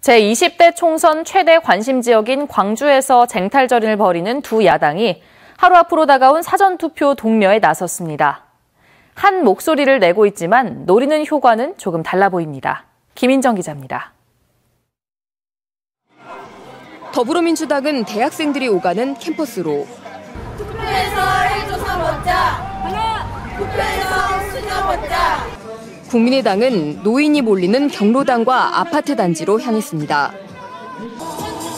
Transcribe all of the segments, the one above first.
제20대 총선 최대 관심 지역인 광주에서 쟁탈전을 벌이는 두 야당이 하루 앞으로 다가온 사전투표 독려에 나섰습니다. 한 목소리를 내고 있지만 노리는 효과는 조금 달라 보입니다. 김인정 기자입니다. 더불어민주당은 대학생들이 오가는 캠퍼스로 투표에서 해조사 먹자! 투표에서 수저 먹자! 국민의당은 노인이 몰리는 경로당과 아파트 단지로 향했습니다.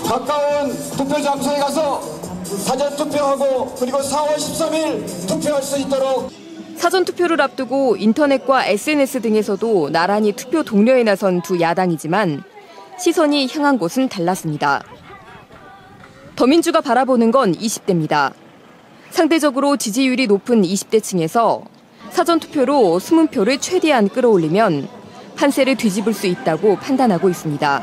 가까운 투표 장소에 가서 사전 투표하고 그리고 4월 13일 투표할 수 있도록 사전 투표를 앞두고 인터넷과 SNS 등에서도 나란히 투표 독려에 나선 두 야당이지만 시선이 향한 곳은 달랐습니다. 더민주가 바라보는 건 20대입니다. 상대적으로 지지율이 높은 20대층에서 사전투표로 숨은 표를 최대한 끌어올리면 판세를 뒤집을 수 있다고 판단하고 있습니다.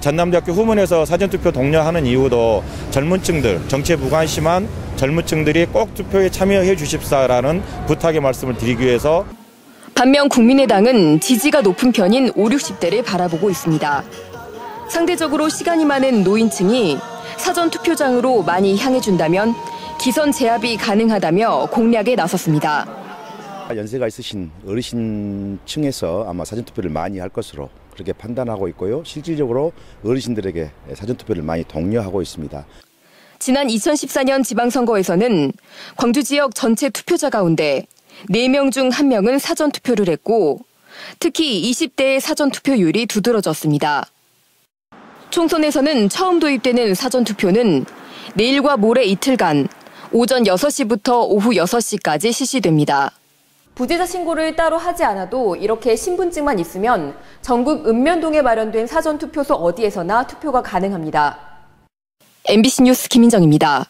전남대학교 후문에서 사전투표 독려하는 이유도 젊은 층들, 정치에 무관심한 젊은 층들이 꼭 투표에 참여해 주십사라는 부탁의 말씀을 드리기 위해서. 반면 국민의당은 지지가 높은 편인 5, 60대를 바라보고 있습니다. 상대적으로 시간이 많은 노인층이 사전투표장으로 많이 향해준다면 기선 제압이 가능하다며 공략에 나섰습니다. 연세가 있으신 어르신층에서 아마 사전투표를 많이 할 것으로 그렇게 판단하고 있고요. 실질적으로 어르신들에게 사전투표를 많이 독려하고 있습니다. 지난 2014년 지방선거에서는 광주 지역 전체 투표자 가운데 4명 중 1명은 사전투표를 했고 특히 20대의 사전투표율이 두드러졌습니다. 총선에서는 처음 도입되는 사전투표는 내일과 모레 이틀간 오전 6시부터 오후 6시까지 실시됩니다. 부재자 신고를 따로 하지 않아도 이렇게 신분증만 있으면 전국 읍면동에 마련된 사전투표소 어디에서나 투표가 가능합니다. MBC 뉴스 김인정입니다.